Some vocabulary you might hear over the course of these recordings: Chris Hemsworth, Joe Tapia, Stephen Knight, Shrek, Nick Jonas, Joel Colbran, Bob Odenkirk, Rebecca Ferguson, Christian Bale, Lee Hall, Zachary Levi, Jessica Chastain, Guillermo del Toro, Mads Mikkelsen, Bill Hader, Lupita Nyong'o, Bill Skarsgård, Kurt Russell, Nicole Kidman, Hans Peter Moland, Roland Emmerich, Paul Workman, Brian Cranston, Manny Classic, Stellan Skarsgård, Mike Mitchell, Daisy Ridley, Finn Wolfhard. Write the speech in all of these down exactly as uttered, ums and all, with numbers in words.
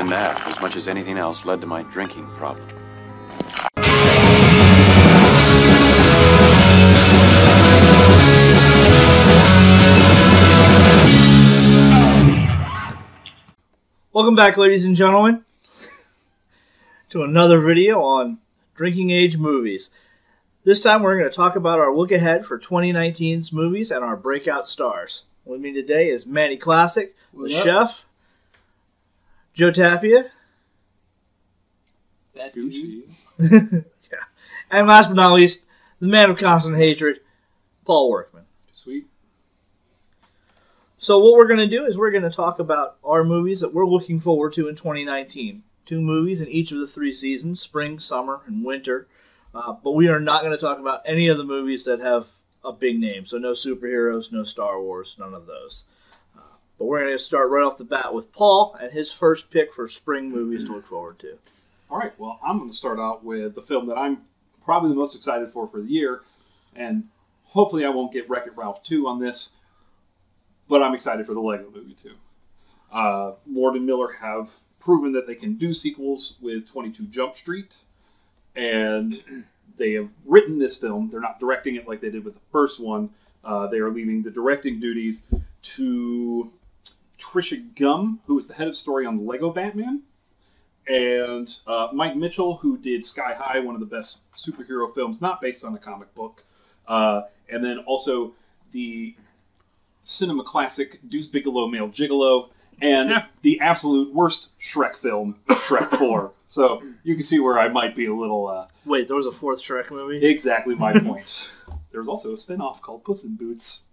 And that, as much as anything else, led to my drinking problem. Welcome back, ladies and gentlemen, to another video on drinking age movies. This time we're going to talk about our look ahead for twenty nineteen's movies and our breakout stars. With me today is Manny Classic, the yep. chef, Joe Tapia, that douchey, yeah, and last but not least, the man of constant hatred, Paul Workman. Sweet. So what we're going to do is we're going to talk about our movies that we're looking forward to in twenty nineteen. Two movies in each of the three seasons, spring, summer, and winter. Uh, but we are not going to talk about any of the movies that have a big name. So no superheroes, no Star Wars, none of those. Uh, but we're going to start right off the bat with Paul and his first pick for spring movies to look forward to. All right, well, I'm going to start out with the film that I'm probably the most excited for for the year. And hopefully I won't get Wreck-It Ralph two on this. But I'm excited for the Lego movie, too. Uh, Lord and Miller have proven that they can do sequels with twenty-two Jump Street. And they have written this film. They're not directing it like they did with the first one. Uh, they are leaving the directing duties to Trisha Gumm, who is the head of story on Lego Batman, and uh, Mike Mitchell, who did Sky High, one of the best superhero films, not based on a comic book. Uh, and then also the cinema classic Deuce Bigelow, Male Gigolo, and yeah. the absolute worst Shrek film, Shrek four. So you can see where I might be a little... Uh, Wait, there was a fourth Shrek movie? Exactly my point. There was also a spinoff called Puss in Boots.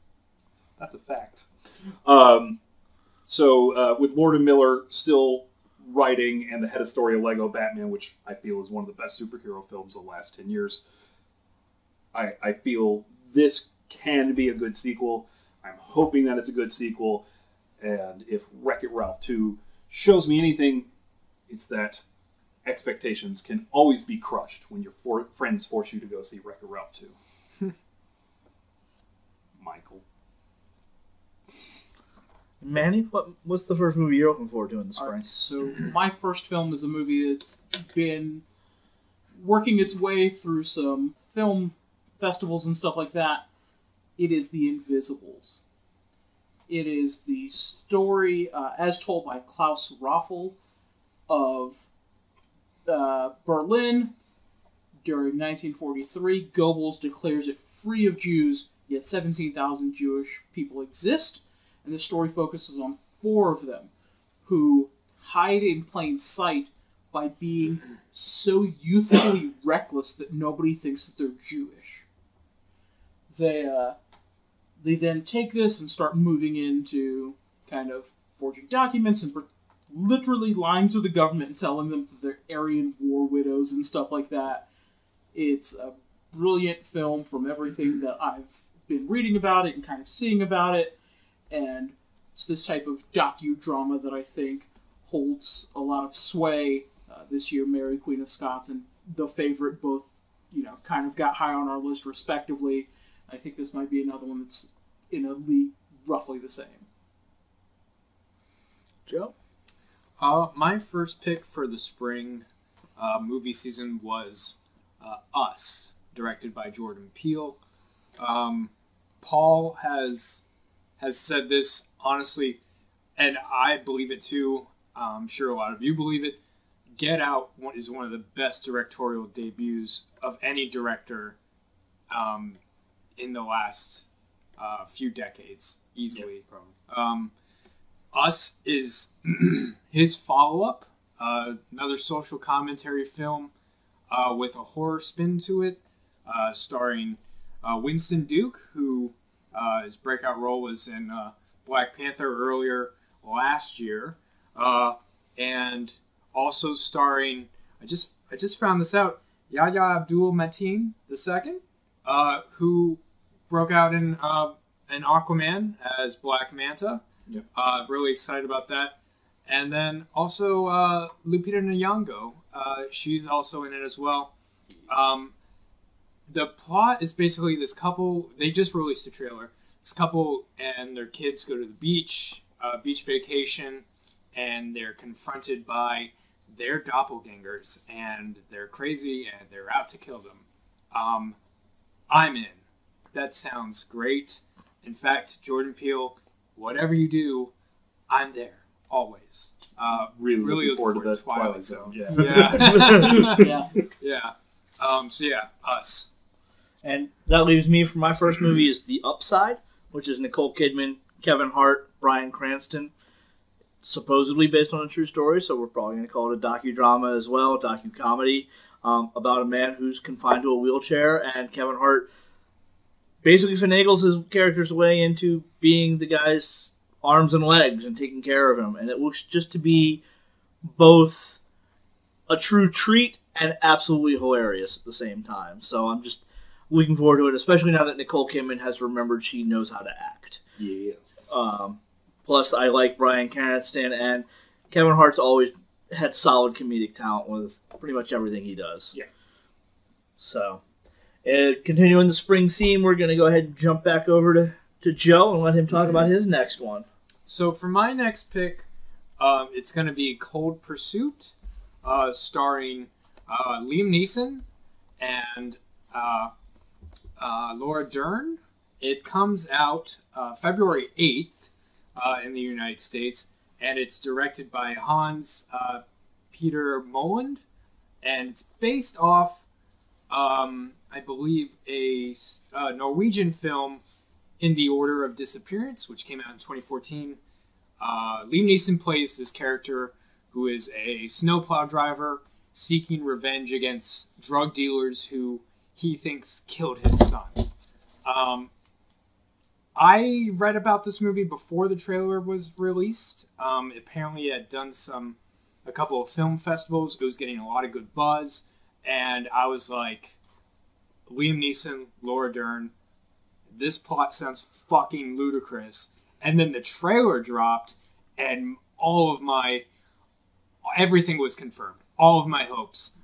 That's a fact. Um, so uh, with Lord and Miller still writing and the head of story of Lego Batman, which I feel is one of the best superhero films of the last ten years, I, I feel this can be a good sequel. I'm hoping that it's a good sequel. And if Wreck-It Ralph two shows me anything, it's that expectations can always be crushed when your for friends force you to go see Wreck-It Ralph two. Michael. Manny, what, what's the first movie you're looking forward to in the spring? Right, so my first film is a movie that's been working its way through some film festivals and stuff like that. It is The Invisibles. It is the story, uh, as told by Klaus Raffel, of uh, Berlin during nineteen forty-three. Goebbels declares it free of Jews, yet seventeen thousand Jewish people exist. And the story focuses on four of them who hide in plain sight by being so youthfully reckless that nobody thinks that they're Jewish. They, uh... They then take this and start moving into kind of forging documents and literally lying to the government and telling them that they're Aryan war widows and stuff like that. It's a brilliant film from everything that I've been reading about it and kind of seeing about it. And it's this type of docudrama that I think holds a lot of sway. Uh, this year, Mary Queen of Scots and The Favourite both, you know, kind of got high on our list respectively. I think this might be another one that's in a league roughly the same. Joe? Uh, my first pick for the spring uh, movie season was uh, Us, directed by Jordan Peele. Um, Paul has, has said this, honestly, and I believe it too. I'm sure a lot of you believe it. Get Out is one of the best directorial debuts of any director um in the last uh, few decades, easily. Yep, um, Us is his follow-up, uh, another social commentary film uh, with a horror spin to it, uh, starring uh, Winston Duke, who uh, his breakout role was in uh, Black Panther earlier last year, uh, and also starring, I just I just found this out, Yahya Abdul-Mateen the second, uh, who broke out in uh, an Aquaman as Black Manta. Yep. Uh, really excited about that. And then also uh, Lupita Nyong'o. Uh, she's also in it as well. Um, the plot is basically this couple. They just released a trailer. This couple and their kids go to the beach, uh, beach vacation, and they're confronted by their doppelgangers, and they're crazy and they're out to kill them. Um, I'm in. That sounds great. In fact, Jordan Peele, whatever you do, I'm there always. Uh, really, really looking forward, forward to that Twilight Zone. Yeah. Yeah. yeah. yeah. Um, so yeah, us. And that leaves me for my first movie is The Upside, which is Nicole Kidman, Kevin Hart, Brian Cranston. Supposedly based on a true story, so we're probably going to call it a docudrama as well, docucomedy, um, about a man who's confined to a wheelchair, and Kevin Hart basically finagles his character's way into being the guy's arms and legs and taking care of him. And it looks just to be both a true treat and absolutely hilarious at the same time. So I'm just looking forward to it, especially now that Nicole Kidman has remembered she knows how to act. Yes. Um, Plus, I like Bryan Cranston, and Kevin Hart's always had solid comedic talent with pretty much everything he does. Yeah. So, uh, continuing the spring theme, we're going to go ahead and jump back over to, to Joe and let him talk mm-hmm. about his next one. So, for my next pick, um, it's going to be Cold Pursuit, uh, starring uh, Liam Neeson and uh, uh, Laura Dern. It comes out uh, February eighth. Uh, in the United States, and it's directed by Hans uh, Peter Moland, and it's based off, um, I believe, a, a Norwegian film, In the Order of Disappearance, which came out in twenty fourteen. Uh, Liam Neeson plays this character who is a snowplow driver seeking revenge against drug dealers who he thinks killed his son. Um, I read about this movie before the trailer was released. Um, apparently it had done some, a couple of film festivals. It was getting a lot of good buzz. And I was like, Liam Neeson, Laura Dern, this plot sounds fucking ludicrous. And then the trailer dropped and all of my, everything was confirmed. All of my hopes.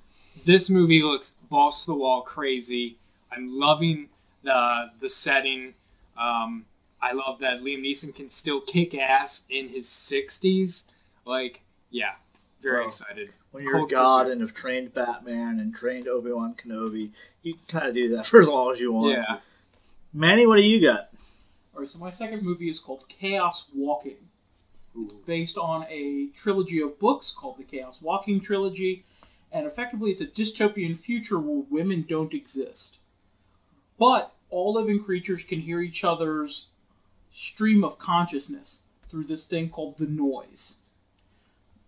This movie looks balls to the wall crazy. I'm loving the the setting. Um, I love that Liam Neeson can still kick ass in his sixties. Like, yeah, very Bro, excited. When you're Cold a god Pursuit. And have trained Batman and trained Obi-Wan Kenobi, you can kind of do that for as long as you want. Yeah. Manny, what do you got? All right, so my second movie is called Chaos Walking. Ooh. Based on a trilogy of books called the Chaos Walking Trilogy. And effectively, it's a dystopian future where women don't exist. But all living creatures can hear each other's stream of consciousness through this thing called the noise.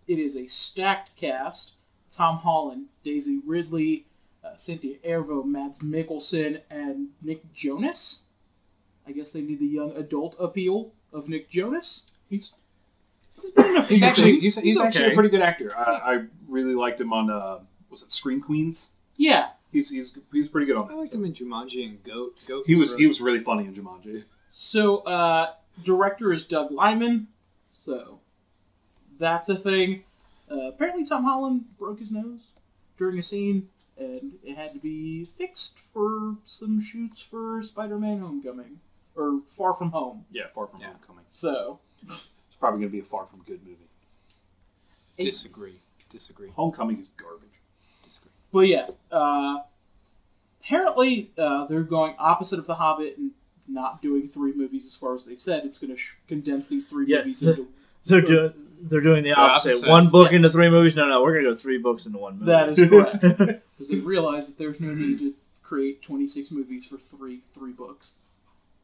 It is a stacked cast. Tom Holland, Daisy Ridley, uh, Cynthia Erivo, Mads Mikkelsen, and Nick Jonas. I guess they need the young adult appeal of Nick Jonas. He's he's been in a few he's actually, things. He's, he's, he's okay. actually a pretty good actor. I, I really liked him on, uh, was it Scream Queens? Yeah. He's, he's, he's pretty good on that. I liked so. him in Jumanji and Goat. Goat he was he was really funny in Jumanji. So, uh, director is Doug Lyman. So, that's a thing. Uh, apparently Tom Holland broke his nose during a scene, and it had to be fixed for some shoots for Spider-Man Homecoming. Or Far From Home. Yeah, Far From yeah. Homecoming. So. It's probably going to be a Far From Good movie. It, Disagree. Disagree. Homecoming is garbage. But yeah, uh, apparently uh, they're going opposite of The Hobbit and not doing three movies as far as they've said. It's going to sh- condense these three yeah, movies into... They're, do- they're doing the opposite. opposite. One book yeah. into three movies? No, no, we're going to go three books into one movie. That is correct. Because they realize that there's no need to create twenty-six movies for three three books.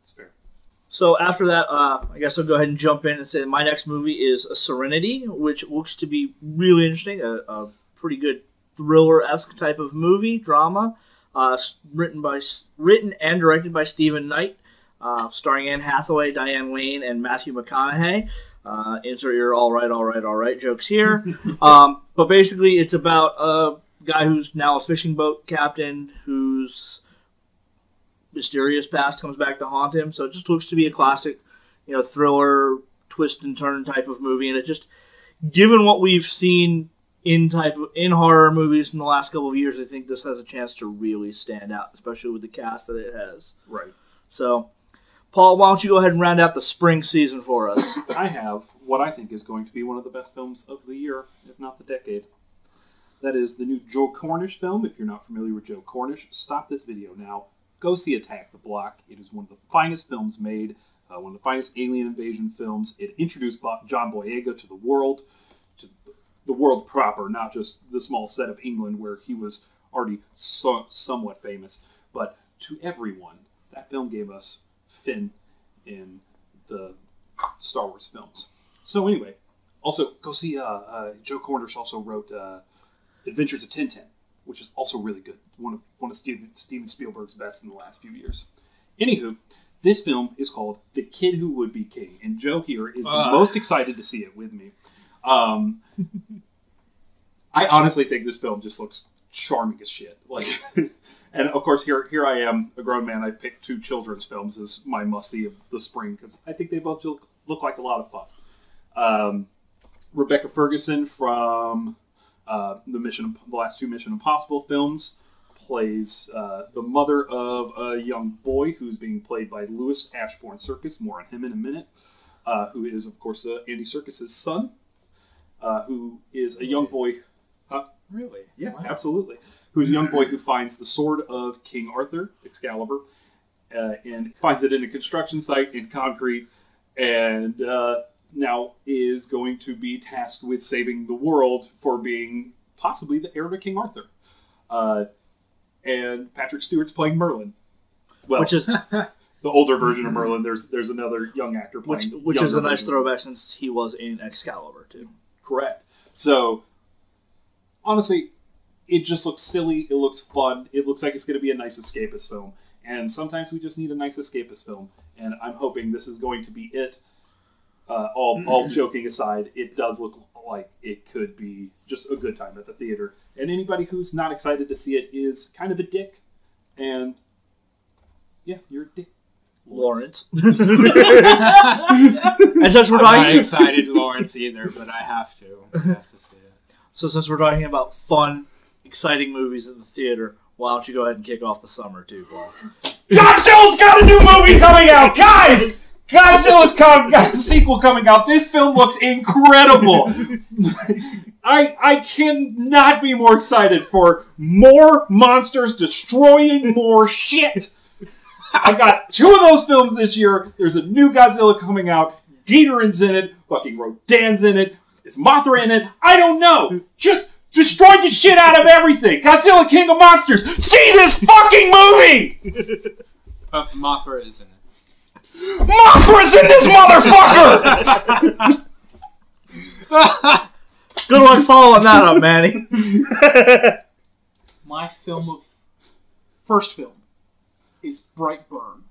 That's fair. So after that, uh, I guess I'll go ahead and jump in and say my next movie is A Serenity, which looks to be really interesting, a, a pretty good thriller-esque type of movie, drama, uh, written by written and directed by Stephen Knight, uh, starring Anne Hathaway, Diane Lane, and Matthew McConaughey. Uh, insert your all right, all right, all right jokes here. um, but basically, it's about a guy who's now a fishing boat captain whose mysterious past comes back to haunt him. So it just looks to be a classic, you know, thriller, twist and turn type of movie. And it just, given what we've seen in type of, in horror movies in the last couple of years, I think this has a chance to really stand out, especially with the cast that it has. Right. So, Paul, why don't you go ahead and round out the spring season for us? I have what I think is going to be one of the best films of the year, if not the decade. That is the new Joe Cornish film. If you're not familiar with Joe Cornish, stop this video now. Go see Attack the Block. It is one of the finest films made, uh, one of the finest alien invasion films. It introduced John Boyega to the world, to the world proper, not just the small set of England where he was already so, somewhat famous, but to everyone. That film gave us Finn in the Star Wars films. So anyway, also go see, uh, uh, Joe Cornish also wrote uh, Adventures of Tintin, which is also really good. One of, one of Steven, Steven Spielberg's best in the last few years. Anywho, this film is called The Kid Who Would Be King, and Joe here is uh. the most excited to see it with me. Um, I honestly think this film just looks charming as shit. Like, and of course, here here I am, a grown man. I've picked two children's films as my must-see of the spring because I think they both look, look like a lot of fun. Um, Rebecca Ferguson from uh, the Mission, the last two Mission Impossible films, plays uh, the mother of a young boy who's being played by Louis Ashbourne Serkis. More on him in a minute. Uh, who is, of course, uh, Andy Serkis' son, uh, who is a young boy. Huh? Really? Yeah, wow. Absolutely. Who's a young boy who finds the sword of King Arthur, Excalibur, uh, and finds it in a construction site in concrete, and uh, now is going to be tasked with saving the world for being possibly the heir to King Arthur. Uh, and Patrick Stewart's playing Merlin. Well, which is the older version of Merlin. There's there's another young actor playing Merlin. Which, which is a nice throwback since he was in Excalibur, too. Correct. So, honestly, it just looks silly. It looks fun. It looks like it's going to be a nice escapist film. And sometimes we just need a nice escapist film. And I'm hoping this is going to be it. Uh, all, mm-hmm. all joking aside, it does look like it could be just a good time at the theater. And anybody who's not excited to see it is kind of a dick. And yeah, you're a dick. Lawrence. And since we're I'm dying... not excited Lawrence either, but I have to. I have to see it. So since we're talking about fun, exciting movies at the theater, why don't you go ahead and kick off the summer too, Paul? Godzilla's got a new movie coming out, guys! Godzilla's com- got a sequel coming out. This film looks incredible. I I cannot be more excited for more monsters destroying more shit. I got two of those films this year. There's a new Godzilla coming out. Ghidorah's in it. Fucking Rodan's in it. Is Mothra in it? I don't know. Just destroy the shit out of everything. Godzilla, King of Monsters. See this fucking movie! Uh, Mothra is in it. Mothra's in this motherfucker! Good luck following that up, Manny. My film of... First film is Brightburn.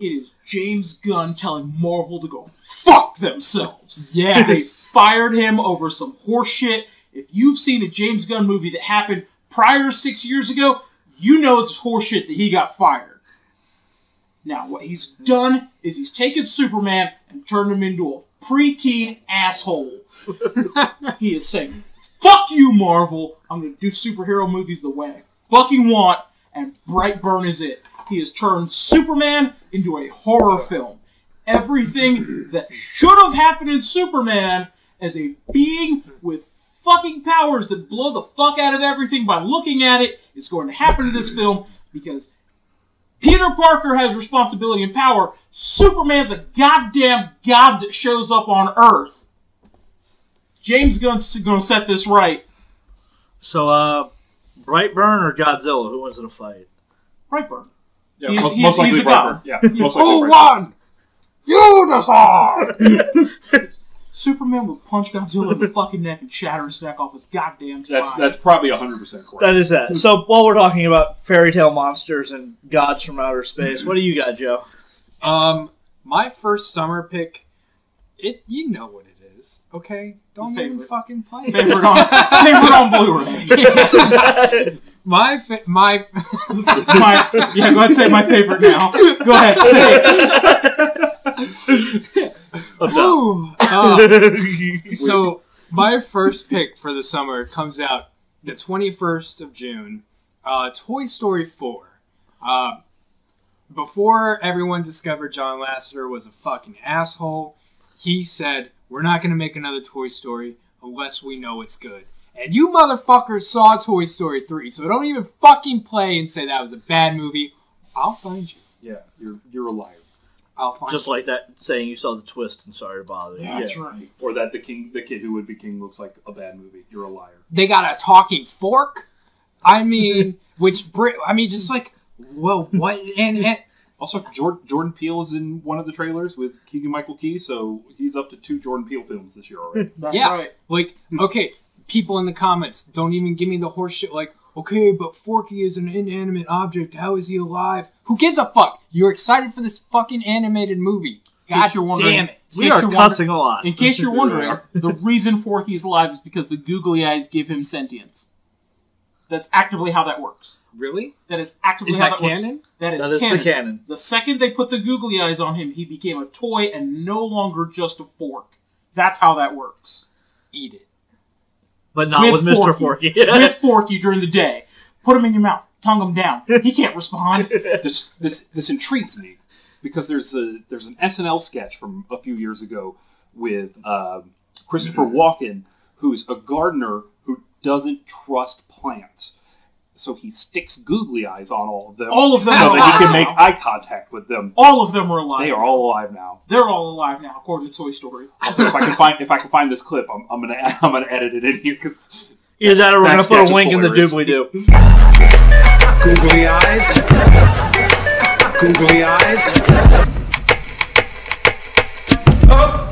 It is James Gunn telling Marvel to go fuck themselves. Yeah, they fired him over some horseshit. If you've seen a James Gunn movie that happened prior to six years ago, you know it's horseshit that he got fired. Now, what he's done is he's taken Superman and turned him into a preteen asshole. He is saying, fuck you, Marvel. I'm going to do superhero movies the way I fucking want, and Brightburn is it. He has turned Superman into a horror film. Everything that should have happened in Superman as a being with fucking powers that blow the fuck out of everything by looking at it is going to happen in this film because Peter Parker has responsibility and power. Superman's a goddamn god that shows up on Earth. James Gunn's going to set this right. So, uh, Brightburn or Godzilla? Who wins in a fight? Brightburn. Yeah, he's, most, he's, most likely he's a god. Yeah, who won? You decide! Superman would punch Godzilla in the fucking neck and shatter his neck off his goddamn spine. That's, that's probably one hundred percent correct. That is that. So while we're talking about fairy tale monsters and gods from outer space, what do you got, Joe? Um, my first summer pick, it you know what it is, okay? Don't favorite. Even fucking play it. Favorite on, favorite on Blu-ray. My, fa- my, my, yeah, go ahead and say my favorite now. Go ahead, say it. Ooh, uh, so my first pick for the summer comes out the twenty-first of June. Uh, Toy Story four. Uh, before everyone discovered John Lasseter was a fucking asshole, he said, We're not going to make another Toy Story unless we know it's good. And you motherfuckers saw Toy Story three, so don't even fucking play and say that was a bad movie. I'll find you. Yeah, you're you're a liar. I'll find Just you. like that saying you saw the twist and Sorry to Bother You. That's yeah. right. Or that the king, the kid who would be king looks like a bad movie. You're a liar. They got a talking fork. I mean, which I mean, just like, well, what? And, and also, Jordan Peele is in one of the trailers with Keegan-Michael Key, so he's up to two Jordan Peele films this year already. That's yeah, right. Like, okay, people in the comments, don't even give me the horse shit like, okay, but Forky is an inanimate object. How is he alive? Who gives a fuck? You're excited for this fucking animated movie. God damn it. We are cussing a lot. In case you're wondering, the reason Forky is alive is because the googly eyes give him sentience. That's actively how that works. Really? That is actively how that works. Is that canon? That is canon. That is canon. the canon. The second they put the googly eyes on him, he became a toy and no longer just a fork. That's how that works. Eat it. But not with, with Mister Forky. Forky. With Forky during the day. Put him in your mouth. Tongue him down. He can't respond. this, this this intrigues me because there's a there's an S N L sketch from a few years ago with uh, Christopher Walken, who's a gardener who doesn't trust plants. So he sticks googly eyes on all of them. All of them so are that alive he can make now. eye contact with them. All of them are alive. They are all alive now. They're all alive now, according to Toy Story. Also, if I can find if I can find this clip, I'm, I'm gonna I'm gonna edit it in here because either that or we're gonna put a link in the doobly doo. Googly eyes. Googly eyes. Oh.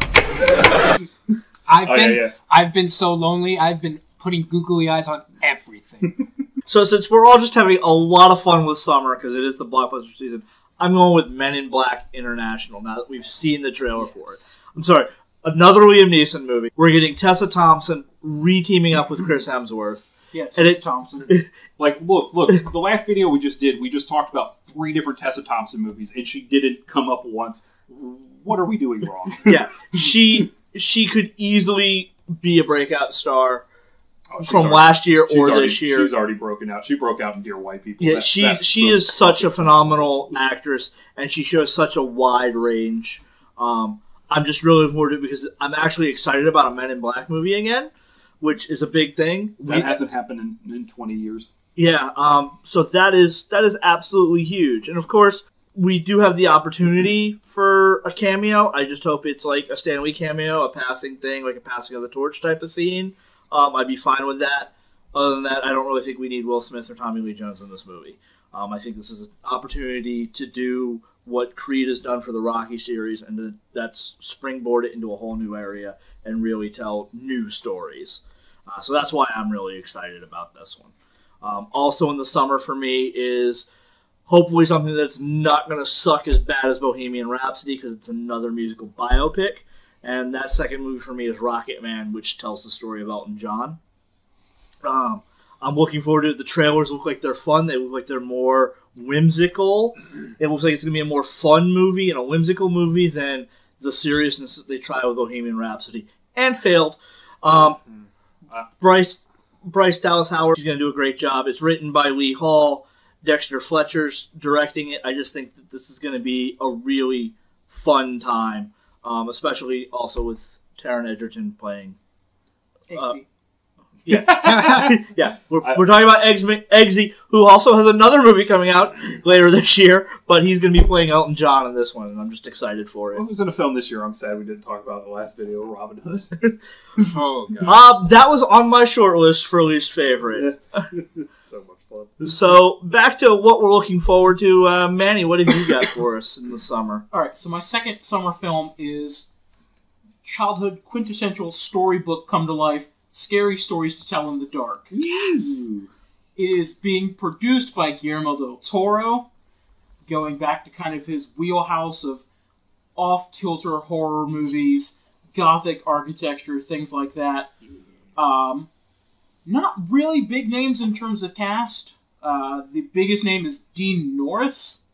I've oh, been yeah, yeah. I've been so lonely. I've been putting googly eyes on everything. So since we're all just having a lot of fun with summer, because it is the blockbuster season, I'm going with Men in Black International, now that we've seen the trailer yes. for it. I'm sorry, another Liam Neeson movie. We're getting Tessa Thompson re-teaming up with Chris Hemsworth. Yeah, Tessa and it, Thompson. Like, look, look, the last video we just did, we just talked about three different Tessa Thompson movies, and she didn't come up once. What are we doing wrong? Yeah, she she could easily be a breakout star. Oh, from already, last year or already, this year. She's already broken out. She broke out in Dear White People. Yeah, that, she that she is such a phenomenal actress, and she shows such a wide range. Um, I'm just really looking forward to it because I'm actually excited about a Men in Black movie again, which is a big thing. That we, hasn't happened in, in twenty years. Yeah, um, so that is that is absolutely huge. And, of course, we do have the opportunity for a cameo. I just hope it's like a Stan Lee cameo, a passing thing, like a passing of the torch type of scene. Um, I'd be fine with that. Other than that, I don't really think we need Will Smith or Tommy Lee Jones in this movie. Um, I think this is an opportunity to do what Creed has done for the Rocky series, and to, that's springboard it into a whole new area and really tell new stories. Uh, so that's why I'm really excited about this one. Um, also in the summer for me is hopefully something that's not going to suck as bad as Bohemian Rhapsody because it's another musical biopic. And that second movie for me is Rocket Man, which tells the story of Elton John. Um, I'm looking forward to it. The trailers look like they're fun. They look like they're more whimsical. It looks like it's going to be a more fun movie and a whimsical movie than the seriousness that they tried with Bohemian Rhapsody. And failed. Um, Bryce, Bryce Dallas Howard is going to do a great job. It's written by Lee Hall. Dexter Fletcher's directing it. I just think that this is going to be a really fun time. Um, especially also with Taron Egerton playing. Uh, yeah, yeah. We're, I, we're talking about Eggsy, who also has another movie coming out later this year, but he's going to be playing Elton John in this one, and I'm just excited for it. I was in a film this year. I'm sad we didn't talk about the last video of Robin Hood. Oh, God. Uh, that was on my short list for least favorite. It's, it's so much fun. So back to what we're looking forward to. Uh, Manny, what have you got for us in the summer? All right, so my second summer film is childhood quintessential storybook come to life. Scary Stories to Tell in the Dark. Yes! Ooh. It is being produced by Guillermo del Toro, going back to kind of his wheelhouse of off-kilter horror movies, gothic architecture, things like that. Um, not really big names in terms of cast. Uh, the biggest name is Dean Norris.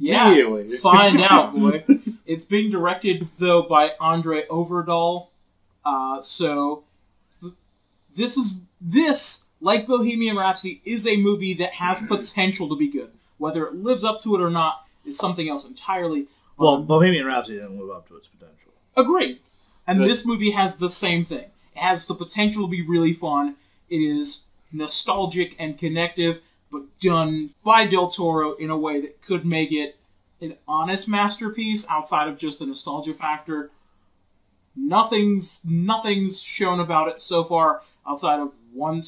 Yeah, really? Find out, boy. It's being directed, though, by Andre Overdahl. Uh, so... This is this, like Bohemian Rhapsody, is a movie that has potential to be good. Whether it lives up to it or not is something else entirely. Well, um, Bohemian Rhapsody didn't live up to its potential. Agreed. And this movie has the same thing. It has the potential to be really fun. It is nostalgic and connective, but done by Del Toro in a way that could make it an honest masterpiece outside of just the nostalgia factor. Nothing's nothing's shown about it so far outside of one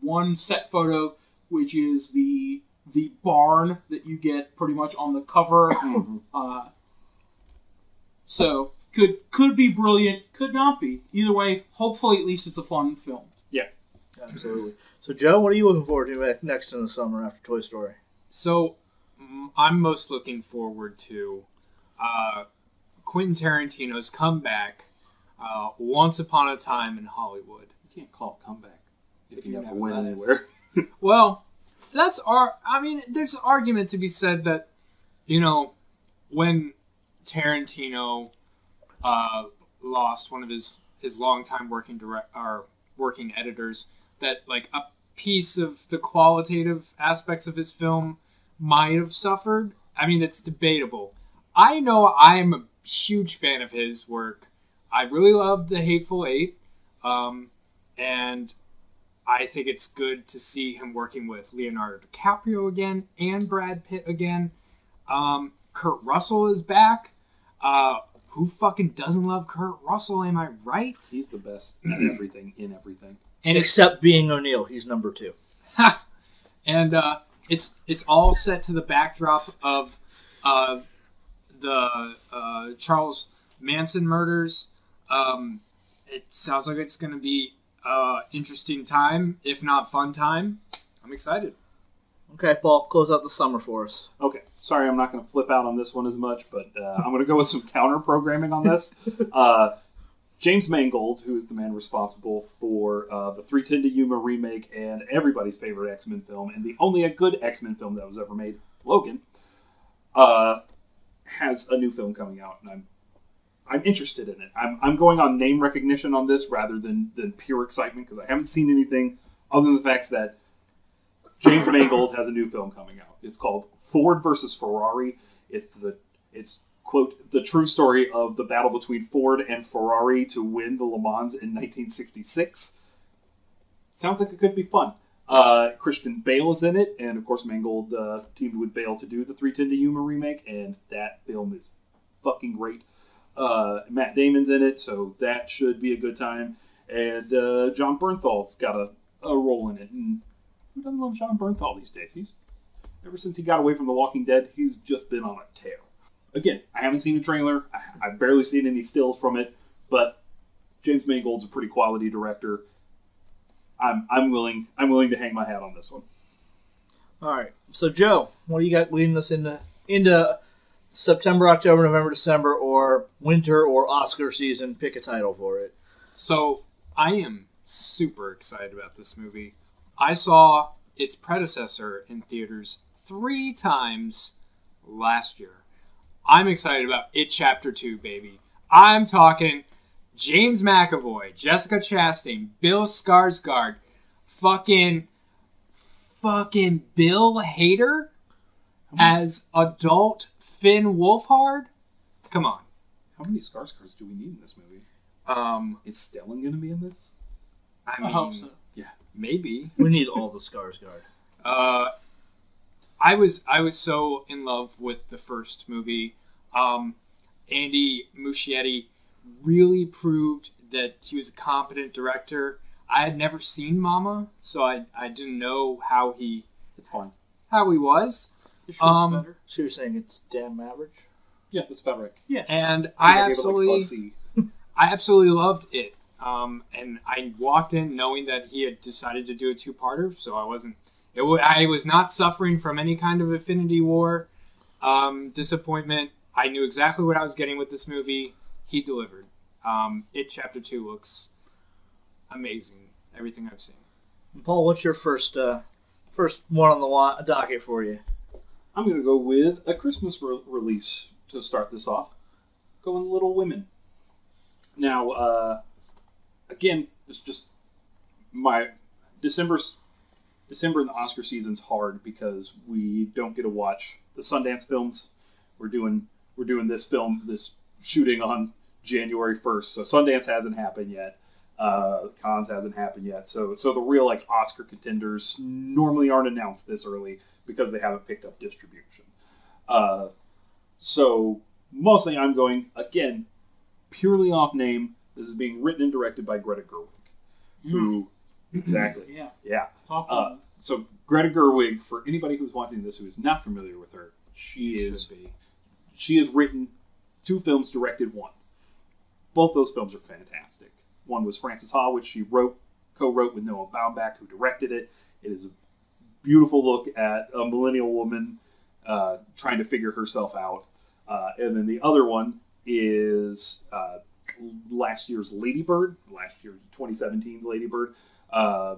one set photo, which is the the barn that you get pretty much on the cover. uh, so could could be brilliant, could not be. Either way, hopefully at least it's a fun film. Yeah, absolutely. So Joe, what are you looking forward to next in the summer after Toy Story? So I'm most looking forward to uh, Quentin Tarantino's comeback, uh, Once Upon a Time in Hollywood. You can't call it comeback if, if you, you never, never went anywhere. Well, that's our. I mean, there's an argument to be said that, you know, when Tarantino uh, lost one of his his longtime working direct or working editors, that like a piece of the qualitative aspects of his film might have suffered. I mean, it's debatable. I know I'm a huge fan of his work. I really love The Hateful Eight, um, and I think it's good to see him working with Leonardo DiCaprio again and Brad Pitt again. Um, Kurt Russell is back. Uh, who fucking doesn't love Kurt Russell, am I right? He's the best at everything, in everything. And except being O'Neill, he's number two. And, uh, It's it's all set to the backdrop of uh, the uh, Charles Manson murders. Um, it sounds like it's going to be an interesting time, if not fun time. I'm excited. Okay, Paul, close out the summer for us. Okay, sorry I'm not going to flip out on this one as much, but uh, I'm going to go with some counter-programming on this. Uh, James Mangold, who is the man responsible for uh, the three ten to Yuma remake and everybody's favorite X-Men film, and the only a good X-Men film that was ever made, Logan, uh, has a new film coming out, and I'm I'm interested in it. I'm, I'm going on name recognition on this rather than, than pure excitement, because I haven't seen anything other than the fact that James Mangold has a new film coming out. It's called Ford versus Ferrari. It's the... It's... quote, the true story of the battle between Ford and Ferrari to win the Le Mans in nineteen sixty-six. Sounds like it could be fun. Uh, Christian Bale is in it, and of course Mangold uh, teamed with Bale to do the three ten to Yuma remake, and that film is fucking great. Uh, Matt Damon's in it, so that should be a good time. And uh, John Bernthal's got a, a role in it. And who doesn't love John Bernthal these days? He's ever since he got away from The Walking Dead, he's just been on a tear. Again, I haven't seen a trailer. I, I've barely seen any stills from it, but James Mangold's a pretty quality director. I'm I'm willing I'm willing to hang my hat on this one. All right. So Joe, what do you got leading us into into September, October, November, December, or winter or Oscar season? Pick a title for it. So I am super excited about this movie. I saw its predecessor in theaters three times last year. I'm excited about It Chapter two, baby. I'm talking James McAvoy, Jessica Chastain, Bill Skarsgård, fucking, fucking Bill Hader as adult Finn Wolfhard. Come on. How many Skarsgårds do we need in this movie? Um, Is Stellan going to be in this? I, I mean, hope so. Yeah, maybe. We need all the Skarsgård. Uh... I was I was so in love with the first movie. Um, Andy Muschietti really proved that he was a competent director. I had never seen Mama, so I I didn't know how he it's fine how he was. Um, better. So you're saying it's damn average? Yeah, it's about right. Yeah, and yeah, I, I absolutely like I absolutely loved it. Um, and I walked in knowing that he had decided to do a two-parter, so I wasn't. It w I was not suffering from any kind of Infinity War um, disappointment. I knew exactly what I was getting with this movie. He delivered. Um, It Chapter two looks amazing. Everything I've seen. Paul, what's your first uh, first one on the docket for you? I'm going to go with a Christmas re release to start this off. Going Little Women. Now, uh, again, it's just my December's... December in the Oscar season's hard because we don't get to watch the Sundance films. We're doing we're doing this film, this shooting on January first. So Sundance hasn't happened yet. Uh, Cannes hasn't happened yet. So so the real like Oscar contenders normally aren't announced this early because they haven't picked up distribution. Uh, so mostly I'm going, again, purely off name. This is being written and directed by Greta Gerwig. Mm. Who, exactly. yeah. Yeah. Talk to uh, so Greta Gerwig, for anybody who's watching this who is not familiar with her, she is be. she has written two films, directed one. Both those films are fantastic. One was Frances Ha, which she wrote, co-wrote with Noah Baumbach, who directed it. It is a beautiful look at a millennial woman uh, trying to figure herself out. Uh, and then the other one is uh, last year's Lady Bird, last year's twenty seventeen's Lady Bird, uh,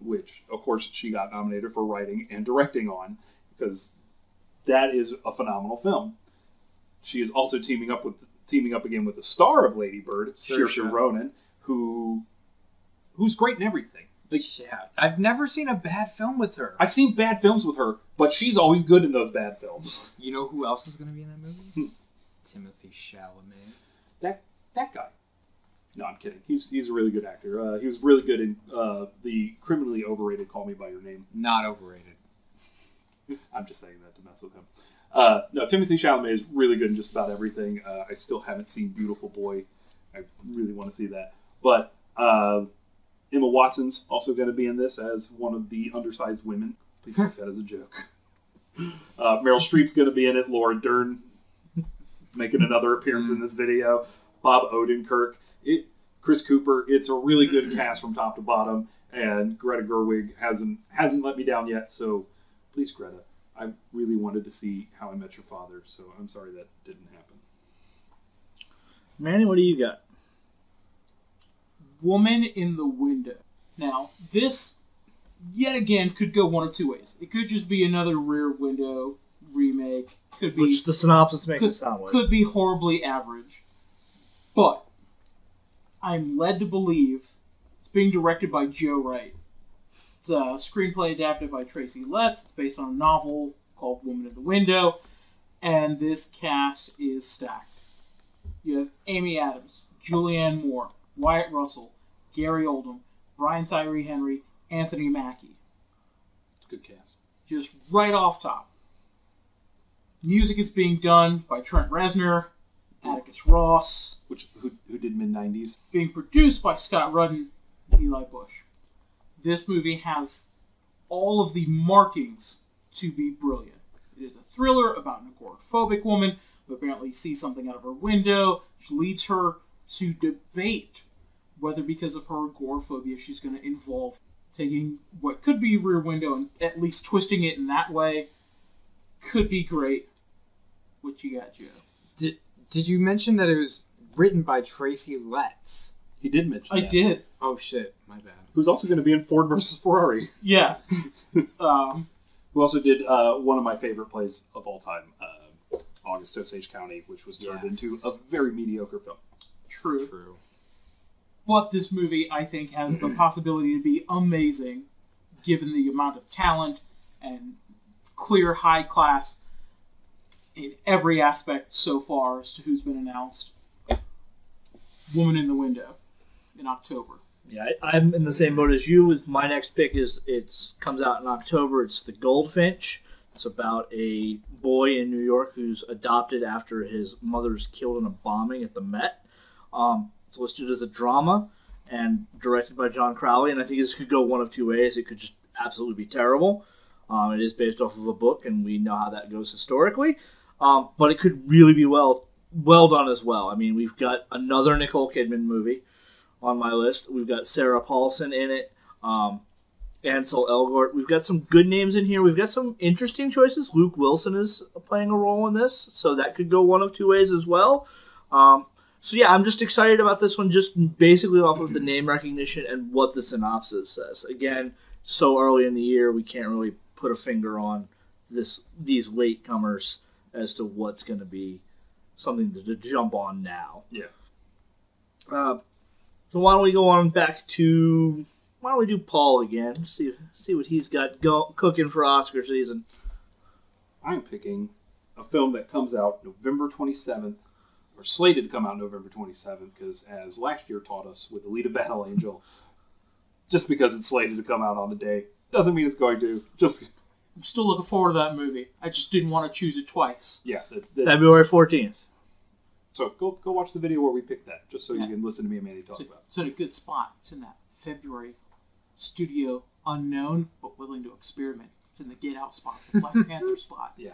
which, of course, she got nominated for writing and directing on, because that is a phenomenal film. She is also teaming up with teaming up again with the star of Lady Bird, Saoirse Ronan, who who's great in everything. Like, yeah, I've never seen a bad film with her. I've seen bad films with her, but she's always good in those bad films. You know who else is going to be in that movie? Timothée Chalamet. That that guy. No, I'm kidding. He's he's a really good actor. Uh, he was really good in uh, the criminally overrated Call Me by Your Name. Not overrated. I'm just saying that to mess with him. Uh, no, Timothée Chalamet is really good in just about everything. Uh, I still haven't seen Beautiful Boy. I really want to see that. But uh, Emma Watson's also going to be in this as one of the undersized women. Please take that as a joke. Uh, Meryl Streep's going to be in it. Laura Dern making another appearance in this video. Bob Odenkirk. It, Chris Cooper. It's a really good cast from top to bottom. And Greta Gerwig hasn't hasn't let me down yet. So please, Greta. I really wanted to see How I Met Your Father, so I'm sorry that didn't happen. Manny, what do you got? Woman in the Window. Now, this, yet again, could go one of two ways. It could just be another Rear Window remake. Could be, which the synopsis makes could, it sound like. Could be horribly average. But I'm led to believe it's being directed by Joe Wright. It's a screenplay adapted by Tracy Letts. It's based on a novel called Woman in the Window. And this cast is stacked. You have Amy Adams, Julianne Moore, Wyatt Russell, Gary Oldham, Brian Tyree Henry, Anthony Mackie. It's a good cast. Just right off top. Music is being done by Trent Reznor, Atticus Ross. Which who, who did mid nineties. Being produced by Scott Rudin and Eli Bush. This movie has all of the markings to be brilliant. It is a thriller about an agoraphobic woman who apparently sees something out of her window, which leads her to debate whether because of her agoraphobia she's going to involve taking what could be Rear Window and at least twisting it in that way. Could be great. What you got, Joe? Did, did you mention that it was written by Tracy Letts? He did mention I that. I did. Oh, shit. My bad. Who's also going to be in Ford versus Ferrari. Yeah. Um, who also did uh, one of my favorite plays of all time, uh, August Osage County, which was turned yes. into a very mediocre film. True. True. But this movie, I think, has the possibility to be amazing, given the amount of talent and clear high class in every aspect so far as to who's been announced. Woman in the Window in October. Yeah, I, I'm in the same boat as you. With my next pick is it's comes out in October. It's The Goldfinch. It's about a boy in New York who's adopted after his mother's killed in a bombing at the Met. Um, it's listed as a drama and directed by John Crowley. And I think this could go one of two ways. It could just absolutely be terrible. Um, it is based off of a book, and we know how that goes historically. Um, but it could really be well well done as well. I mean, we've got another Nicole Kidman movie on my list. We've got Sarah Paulson in it, um, Ansel Elgort. We've got some good names in here. We've got some interesting choices. Luke Wilson is playing a role in this, so that could go one of two ways as well. Um, so yeah, I'm just excited about this one, just basically off of the name recognition and what the synopsis says. Again, so early in the year, we can't really put a finger on this these latecomers as to what's going to be something to, to jump on now. Yeah. Uh, So why don't we go on back to, why don't we do Paul again? See see what he's got go, cooking for Oscar season. I'm picking a film that comes out November twenty-seventh. are slated to come out November twenty-seventh, because as last year taught us with Alita Battle Angel, just because it's slated to come out on a day doesn't mean it's going to. Just I'm still looking forward to that movie. I just didn't want to choose it twice. Yeah. That, that, February fourteenth. So go go watch the video where we picked that, just so yeah. you can listen to me and Manny talk so, about it. It's in a good spot. It's in that February studio unknown, but willing to experiment. It's in the Get Out spot, the Black Panther spot. Yeah.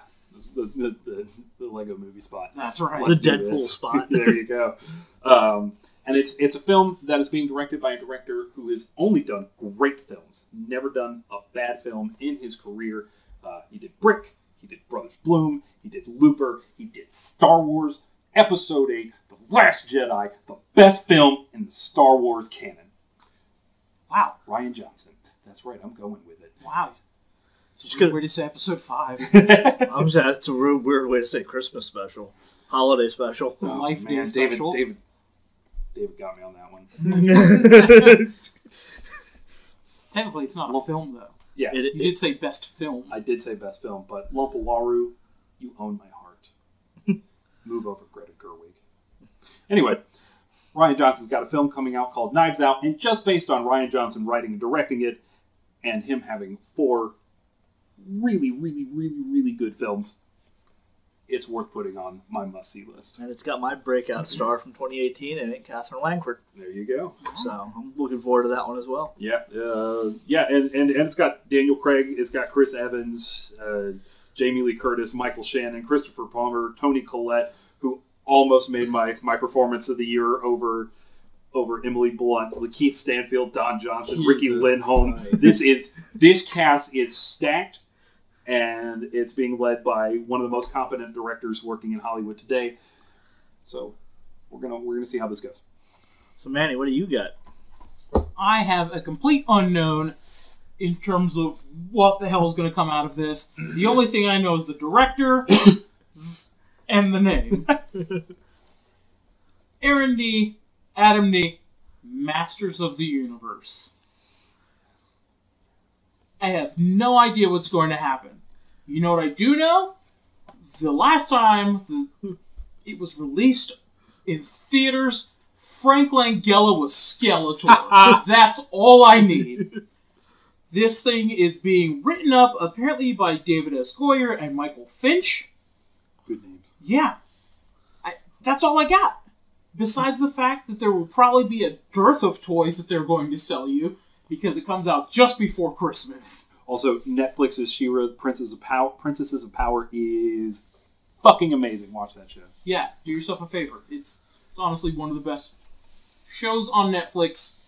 The, the, the, the Lego movie spot. That's right. Let's the Deadpool this. spot. There you go. Um, and it's it's a film that is being directed by a director who has only done great films. Never done a bad film in his career. Uh, he did Brick. He did Brothers Bloom. He did Looper. He did Star Wars Episode eight, The Last Jedi, the best film in the Star Wars canon. Wow. Rian Johnson. That's right. I'm going with it. Wow. It's a weird way to say episode five. I'm just, that's a real weird way to say Christmas special, holiday special, oh, Life Day special. David, David, David got me on that one. Technically, it's not well, a film though. Yeah, it, it, you did it, say best film. I did say best film, but Lompalaru, you own my heart. Move over, Greta Gerwig. Anyway, Rian Johnson's got a film coming out called Knives Out, and just based on Rian Johnson writing and directing it, and him having four. Really, really, really, really good films. It's worth putting on my must-see list. And it's got my breakout star from twenty eighteen in it, Catherine Langford. There you go. So I'm looking forward to that one as well. Yeah, uh, yeah, and, and, and it's got Daniel Craig, it's got Chris Evans, uh, Jamie Lee Curtis, Michael Shannon, Christopher Plummer, Toni Collette, who almost made my, my performance of the year over... over Emily Blunt, Lakeith Stanfield, Don Johnson, Jesus Ricky Lindholm. Christ. This is this cast is stacked, and it's being led by one of the most competent directors working in Hollywood today. So we're gonna we're gonna see how this goes. So Manny, what do you got? I have a complete unknown in terms of what the hell is gonna come out of this. The only thing I know is the director and the name. Aaron D. Adam D, Masters of the Universe. I have no idea what's going to happen. You know what I do know? The last time the, it was released in theaters, Frank Langella was Skeletor. That's all I need. This thing is being written up apparently by David S. Goyer and Michael Finch. Good names. Yeah. I, that's all I got. Besides the fact that there will probably be a dearth of toys that they're going to sell you because it comes out just before Christmas. Also, Netflix's She-Ra, Princess of Power, Princesses of Power is fucking amazing. Watch that show. Yeah, do yourself a favor. It's it's honestly one of the best shows on Netflix.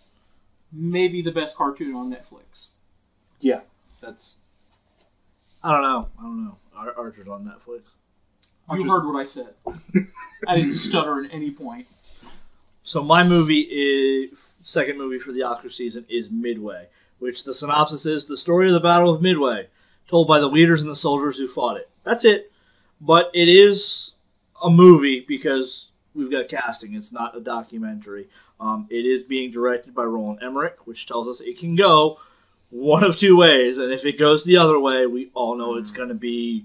Maybe the best cartoon on Netflix. Yeah, that's... I don't know. I don't know. Ar- Archer's on Netflix. You heard what I said. I didn't stutter at any point. So my movie, is second movie for the Oscar season, is Midway, which the synopsis is the story of the Battle of Midway, told by the leaders and the soldiers who fought it. That's it. But it is a movie because we've got casting. It's not a documentary. Um, it is being directed by Roland Emmerich, which tells us it can go one of two ways. And if it goes the other way, we all know it's going to be...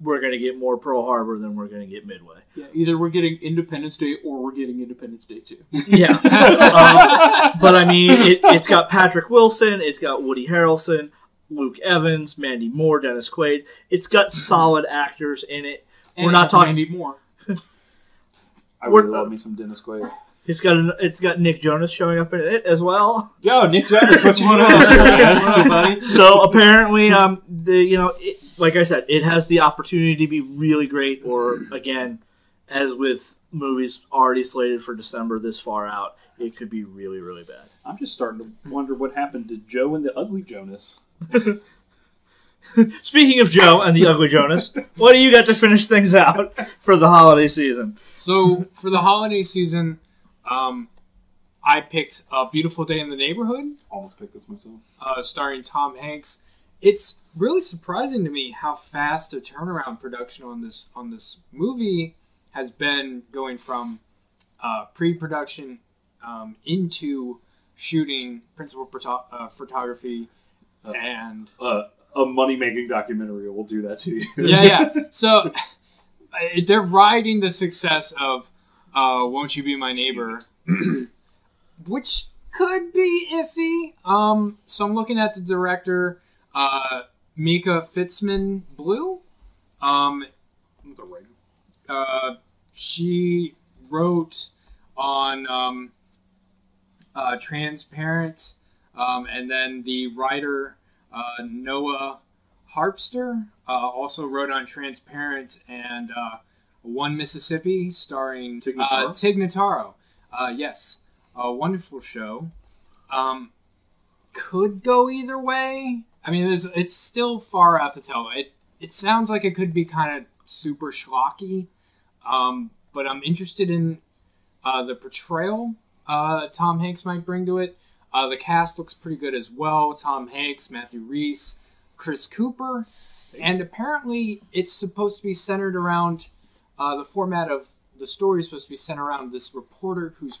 we're going to get more Pearl Harbor than we're going to get Midway. Yeah, either we're getting Independence Day or we're getting Independence Day two. Yeah. um, but, I mean, it, it's got Patrick Wilson, it's got Woody Harrelson, Luke Evans, Mandy Moore, Dennis Quaid. It's got solid actors in it. And we're not talking Mandy Moore. I would love me some Dennis Quaid. It's got an, it's got Nick Jonas showing up in it as well. Yo, Nick Jonas, what you want? So apparently, um, the you know, it, like I said, it has the opportunity to be really great. Or again, as with movies already slated for December this far out, it could be really, really bad. I'm just starting to wonder what happened to Joe and the Ugly Jonas. Speaking of Joe and the Ugly Jonas, what do you got to finish things out for the holiday season? So for the holiday season. Um, I picked A Beautiful Day in the Neighborhood. Almost picked this myself. Uh, starring Tom Hanks. It's really surprising to me how fast the turnaround production on this on this movie has been, going from uh, pre-production um, into shooting, principal photo- uh, photography, uh, and uh, a money-making documentary will do that to you. Yeah, yeah. So they're riding the success of uh, Won't You Be My Neighbor, which could be iffy. Um, so I'm looking at the director, uh, Mika Fitzman Blue. Um, the writer. Uh, she wrote on um, uh, Transparent, um, and then the writer uh, Noah Harpster uh, also wrote on Transparent and uh, One Mississippi, starring Tignataro. Uh, Tignataro. Uh, yes, a wonderful show. Um, could go either way. I mean, there's, it's still far out to tell. It it sounds like it could be kind of super schlocky, um, but I'm interested in uh, the portrayal uh, Tom Hanks might bring to it. Uh, the cast looks pretty good as well. Tom Hanks, Matthew Rhys, Chris Cooper, and apparently it's supposed to be centered around uh, the format of the story is supposed to be centered around this reporter who's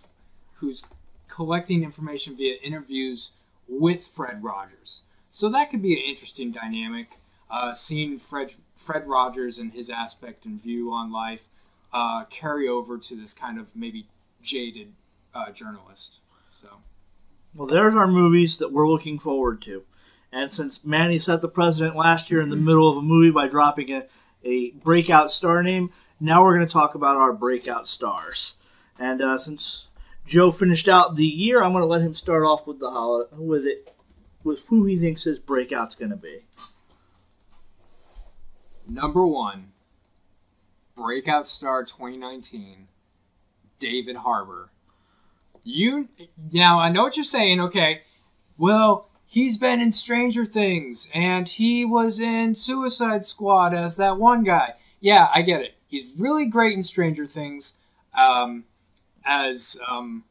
who's collecting information via interviews with Fred Rogers. So that could be an interesting dynamic, uh, seeing Fred Fred Rogers and his aspect and view on life uh, carry over to this kind of maybe jaded uh, journalist. So, well, there's our movies that we're looking forward to. And since Manny set the precedent last year in the middle of a movie by dropping a, a breakout star name, now we're going to talk about our breakout stars. And uh, since Joe finished out the year, I'm going to let him start off with the hol- with it with who he thinks his breakout's going to be. Number one, breakout star twenty nineteen, David Harbour. You now I know what you're saying. Okay, well, he's been in Stranger Things, and he was in Suicide Squad as that one guy. Yeah, I get it. He's really great in Stranger Things um, as, um,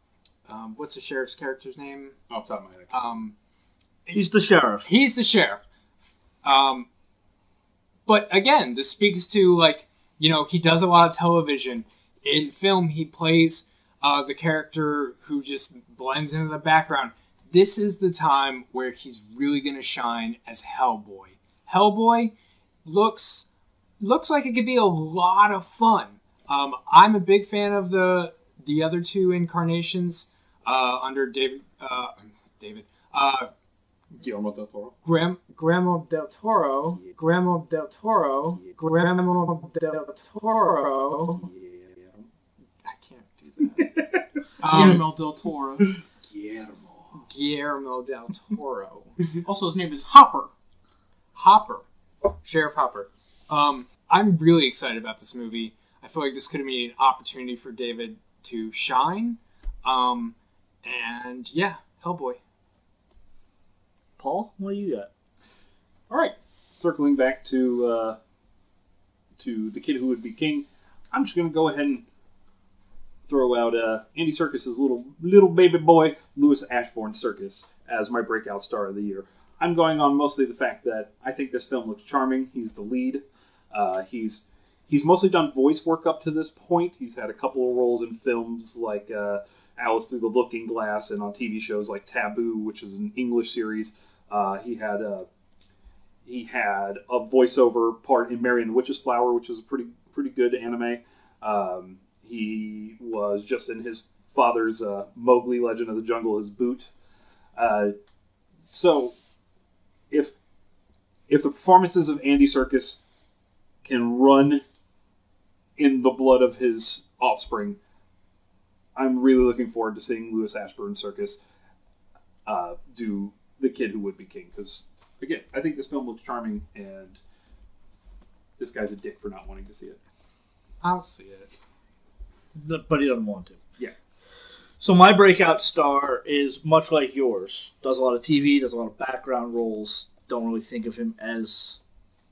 um, what's the sheriff's character's name? Off the top of my head. Um, he's the sheriff. He's the sheriff. Um, but again, this speaks to, like, you know, he does a lot of television. In film, he plays uh, the character who just blends into the background. This is the time where he's really going to shine as Hellboy. Hellboy looks looks like it could be a lot of fun. Um, I'm a big fan of the the other two incarnations uh, under David uh, David uh, Guillermo del Toro. Gram, Guillermo del Toro. Yeah. Guillermo del Toro. Yeah. Guillermo del Toro. Yeah. I can't do that. um, Guillermo del Toro. Guillermo. Guillermo del Toro. Also, his name is Hopper. Hopper. Sheriff Hopper. Um, I'm really excited about this movie. I feel like this could have been an opportunity for David to shine. Um, and, yeah, Hellboy. Paul, what do you got? All right. Circling back to, uh, to The Kid Who Would Be King, I'm just going to go ahead and throw out uh, Andy Serkis's little little baby boy, Louis Ashbourne Serkis, as my breakout star of the year. I'm going on mostly the fact that I think this film looks charming. He's the lead. Uh, he's he's mostly done voice work up to this point. He's had a couple of roles in films like uh, Alice Through the Looking Glass and on T V shows like Taboo, which is an English series. Uh, he had a, he had a voiceover part in Mary and the Witch's Flower, which is a pretty pretty good anime. Um, He was just in his father's uh, Mowgli, Legend of the Jungle, his boot. Uh, so if if the performances of Andy Serkis can run in the blood of his offspring, I'm really looking forward to seeing Louis Ashbourne Serkis uh, do The Kid Who Would Be King. Because, again, I think this film looks charming, and this guy's a dick for not wanting to see it. I'll see it. But he doesn't want to. Yeah. So my breakout star is much like yours. Does a lot of T V, does a lot of background roles. Don't really think of him as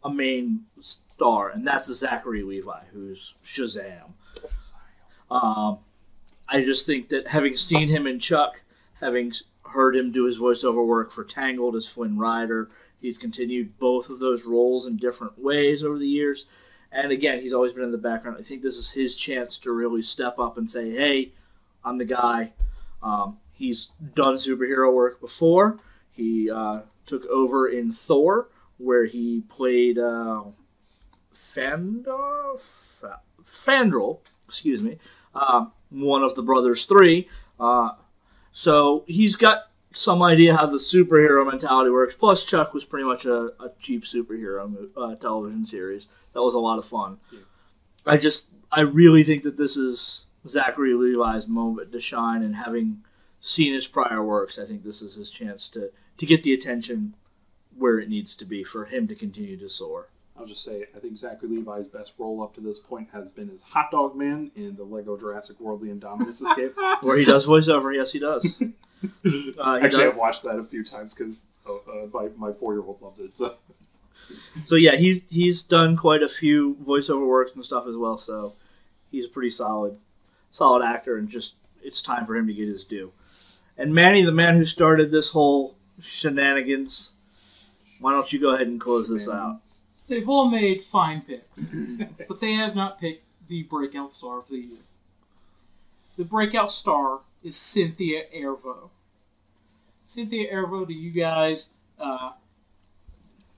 a main star. And that's Zachary Levi, who's Shazam. Um, I just think that having seen him in Chuck, having heard him do his voiceover work for Tangled as Flynn Rider, he's continued both of those roles in different ways over the years. And again, he's always been in the background. I think this is his chance to really step up and say, hey, I'm the guy. Um, he's done superhero work before. He uh, took over in Thor, where he played uh, Fandor, Fandral, excuse me, uh, one of the Brothers Three. Uh, so he's got some idea how the superhero mentality works. Plus, Chuck was pretty much a, a cheap superhero uh, television series. That was a lot of fun. Yeah. I just, I really think that this is Zachary Levi's moment to shine, and having seen his prior works, I think this is his chance to, to get the attention where it needs to be for him to continue to soar. I'll just say, I think Zachary Levi's best role up to this point has been as Hot Dog Man in the Lego Jurassic World The Indominus Escape. Where he does voiceover, yes he does. Uh, he Actually, does. I've watched that a few times because uh, my, my four-year-old loved it. So. so yeah, he's he's done quite a few voiceover works and stuff as well, so he's a pretty solid, solid actor, and just it's time for him to get his due. And Manny, the man who started this whole shenanigans, why don't you go ahead and close this out? They've all made fine picks, but they have not picked the breakout star of the year. The breakout star is Cynthia Erivo. Cynthia Erivo, to you guys, uh,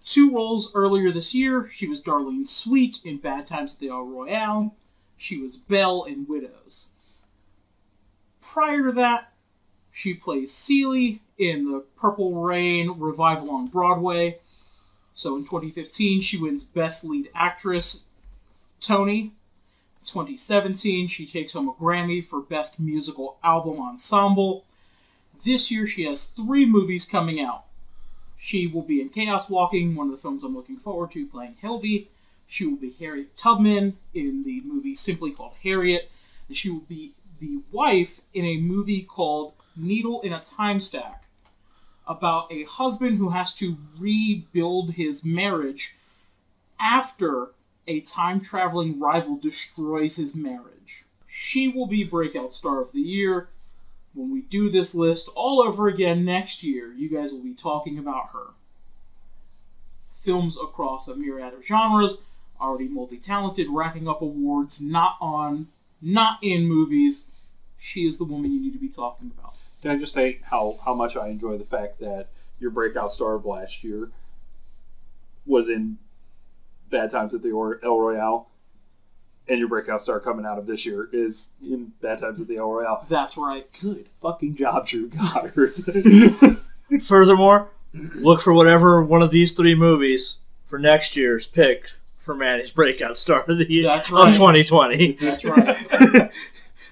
two roles earlier this year. She was Darlene Sweet in Bad Times at the El Royale. She was Belle in Widows. Prior to that, she plays Celie in the Purple Rain revival on Broadway. So in twenty fifteen, she wins Best Lead Actress, Tony. twenty seventeen, she takes home a Grammy for Best Musical Album Ensemble. This year, she has three movies coming out. She will be in Chaos Walking, one of the films I'm looking forward to, playing Hildy. She will be Harriet Tubman in the movie simply called Harriet. And she will be the wife in a movie called Needle in a Time Stack, about a husband who has to rebuild his marriage after a time-traveling rival destroys his marriage. She will be Breakout Star of the Year. When we do this list all over again next year, you guys will be talking about her. Films across a myriad of genres, already multi-talented, racking up awards, not on, not in movies. She is the woman you need to be talking about. Can I just say how, how much I enjoy the fact that your breakout star of last year was in Bad Times at the El Royale, and your breakout star coming out of this year is in Bad Times at the El Royale. That's right. Good fucking job, Drew Goddard. Furthermore, look for whatever one of these three movies for next year's pick for Manny's breakout star of the year That's right. of twenty twenty. That's right.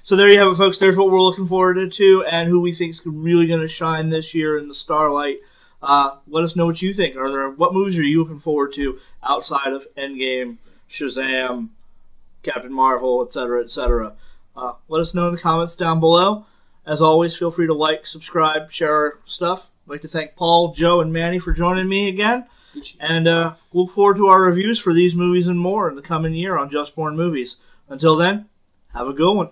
So there you have it, folks. There's what we're looking forward to and who we think is really going to shine this year in the starlight. Uh, let us know what you think. Are there, what movies are you looking forward to outside of Endgame, Shazam, Captain Marvel, et cetera, et cetera? Uh, let us know in the comments down below. As always, feel free to like, subscribe, share our stuff. I'd like to thank Paul, Joe, and Manny for joining me again. And uh, look forward to our reviews for these movies and more in the coming year on Just Born Movies. Until then, have a good one.